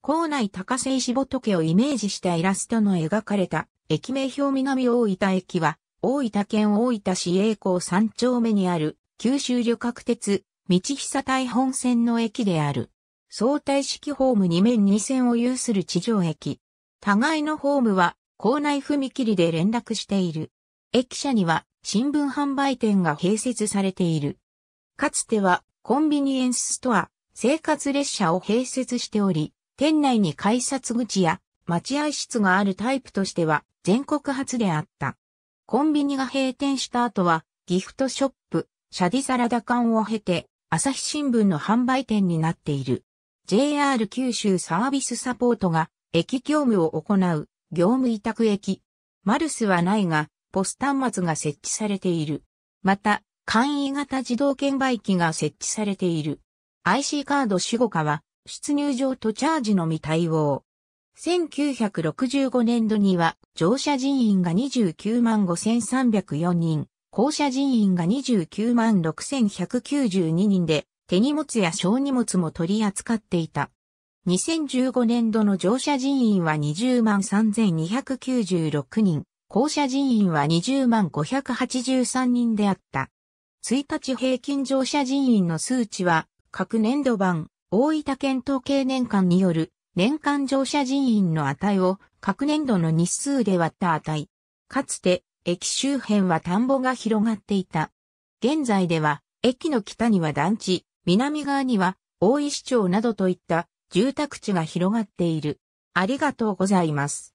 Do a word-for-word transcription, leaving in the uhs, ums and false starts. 校内高瀬石仏をイメージしたイラストの描かれた駅名標南大分駅は、大分県大分市栄港さん丁目にある九州旅客鉄道久台本線の駅である。相対式ホームに面に線を有する地上駅。互いのホームは構内踏切で連絡している。駅舎には新聞販売店が併設されている。かつてはコンビニエンスストア、生活列車を併設しており、店内に改札口や待合室があるタイプとしては全国初であった。コンビニが閉店した後はギフトショップ、シャディサラダ館を経て朝日新聞の販売店になっている。ジェイアール 九州サービスサポートが駅業務を行う業務委託駅。マルスはないが、ポス端末が設置されている。また、簡易型自動券売機が設置されている。アイシー カードSUGOCAは出入場とチャージのみ対応。せんきゅうひゃくろくじゅうごねんどには乗車人員が にじゅうきゅうまんごせんさんびゃくよん 人、降車人員が にじゅうきゅうまんろくせんひゃくきゅうじゅうに 人で、手荷物や小荷物も取り扱っていた。にせんじゅうごねんどの乗車人員は にじゅうまんさんぜんにひゃくきゅうじゅうろく 人、降車人員は にじゅうまんごひゃくはちじゅうさん 人であった。いちにち平均乗車人員の数値は、各年度版、大分県統計年間による、年間乗車人員の値を、各年度の日数で割った値。かつて、駅周辺は田んぼが広がっていた。現在では、駅の北には団地、南側には大石町などといった住宅地が広がっている。ありがとうございます。